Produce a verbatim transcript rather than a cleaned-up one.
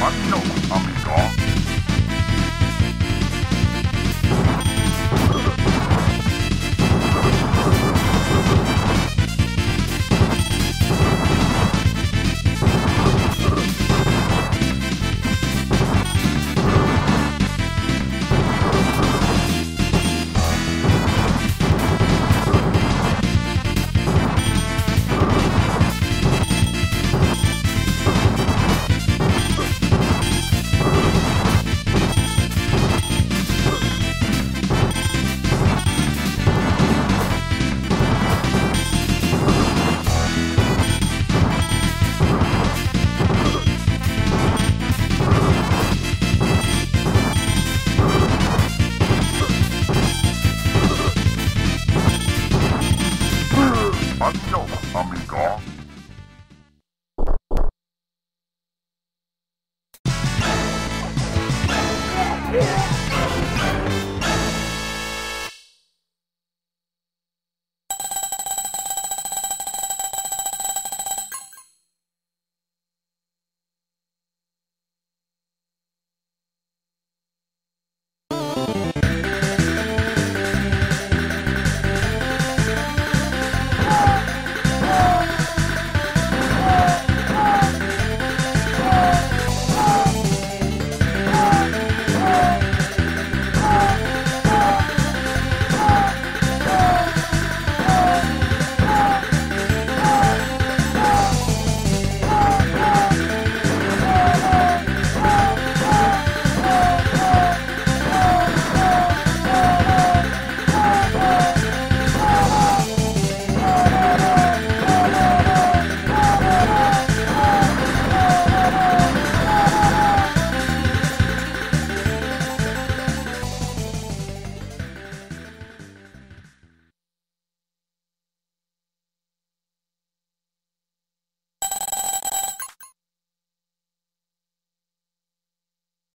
But no, I'm gone. Yeah!